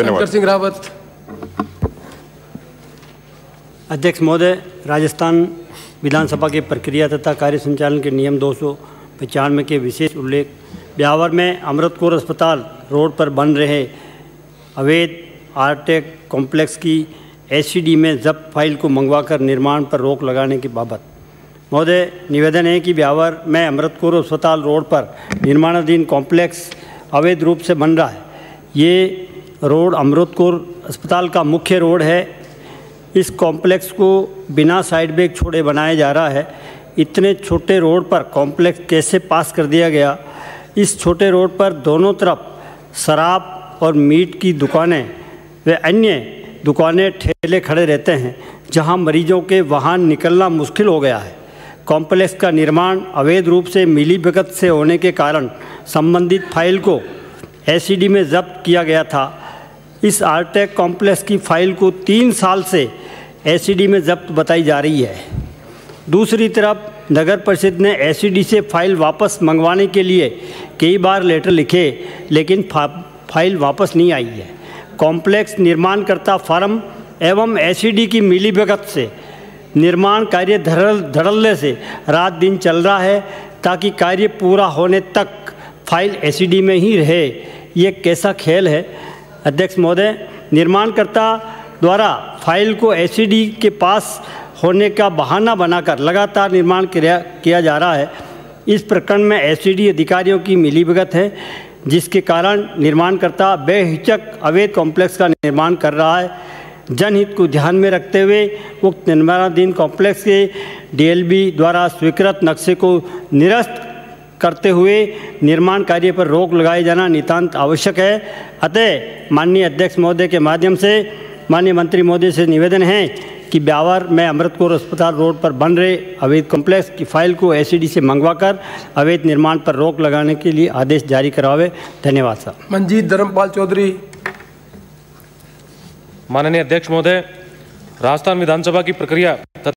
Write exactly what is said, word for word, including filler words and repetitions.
शंकर सिंह रावत। अध्यक्ष महोदय, राजस्थान विधानसभा के प्रक्रिया तथा कार्य संचालन के नियम दो सौ पचानवे के विशेष उल्लेख ब्यावर में अमृत कौर अस्पताल रोड पर बन रहे अवैध आरटेक कॉम्प्लेक्स की एससीडी में जब्त फाइल को मंगवाकर निर्माण पर रोक लगाने की बाबत महोदय निवेदन है कि ब्यावर में अमृत कौर अस्पताल रोड पर निर्माणाधीन कॉम्प्लेक्स अवैध रूप से बन रहा है। ये रोड अमृत कौर अस्पताल का मुख्य रोड है। इस कॉम्प्लेक्स को बिना साइड बैग छोड़े बनाया जा रहा है। इतने छोटे रोड पर कॉम्प्लेक्स कैसे पास कर दिया गया? इस छोटे रोड पर दोनों तरफ शराब और मीट की दुकानें व अन्य दुकानें ठेले खड़े रहते हैं, जहां मरीजों के वाहन निकलना मुश्किल हो गया है। कॉम्प्लेक्स का निर्माण अवैध रूप से मिलीभगत से होने के कारण संबंधित फाइल को एससीडी में जब्त किया गया था। इस आरटेक कॉम्प्लेक्स की फाइल को तीन साल से एससीडी में जब्त बताई जा रही है। दूसरी तरफ नगर परिषद ने एससीडी से फाइल वापस मंगवाने के लिए कई बार लेटर लिखे, लेकिन फा, फाइल वापस नहीं आई है। कॉम्प्लेक्स निर्माणकर्ता फर्म एवं एससीडी की मिलीभगत से निर्माण कार्य धड़ल धड़ल्ले से रात दिन चल रहा है, ताकि कार्य पूरा होने तक फाइल एससीडी में ही रहे। ये कैसा खेल है? अध्यक्ष महोदय, निर्माणकर्ता द्वारा फाइल को एससीडी के पास होने का बहाना बनाकर लगातार निर्माण किया किया जा रहा है। इस प्रकरण में एससीडी अधिकारियों की मिलीभगत है, जिसके कारण निर्माणकर्ता बेहिचक अवैध कॉम्प्लेक्स का निर्माण कर रहा है। जनहित को ध्यान में रखते हुए उक्त निर्माणाधीन कॉम्प्लेक्स के डीएलबी द्वारा स्वीकृत नक्शे को निरस्त करते हुए निर्माण कार्य पर रोक लगाए जाना नितांत आवश्यक है। अतः माननीय अध्यक्ष महोदय के माध्यम से माननीय मंत्री मोदी से निवेदन है कि ब्यावर में अमृत कौर अस्पताल रोड पर बन रहे अवैध कॉम्प्लेक्स की फाइल को एससीडी से मंगवाकर अवैध निर्माण पर रोक लगाने के लिए आदेश जारी करवावे। धन्यवाद साहब। मंजीत धर्मपाल चौधरी। माननीय अध्यक्ष महोदय, राजस्थान विधानसभा की प्रक्रिया